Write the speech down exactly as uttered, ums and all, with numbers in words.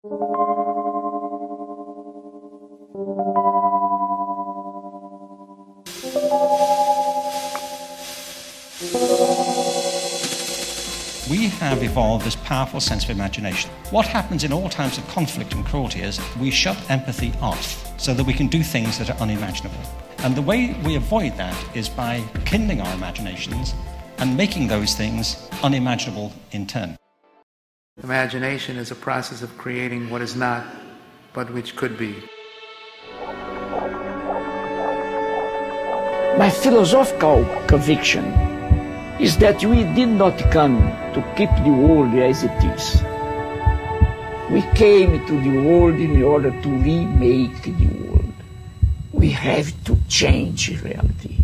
We have evolved this powerful sense of imagination. What happens in all times of conflict and cruelty is we shut empathy off so that we can do things that are unimaginable. And the way we avoid that is by kindling our imaginations and making those things unimaginable in turn. Imagination is a process of creating what is not, but which could be. My philosophical conviction is that we did not come to keep the world as it is. We came to the world in order to remake the world. We have to change reality.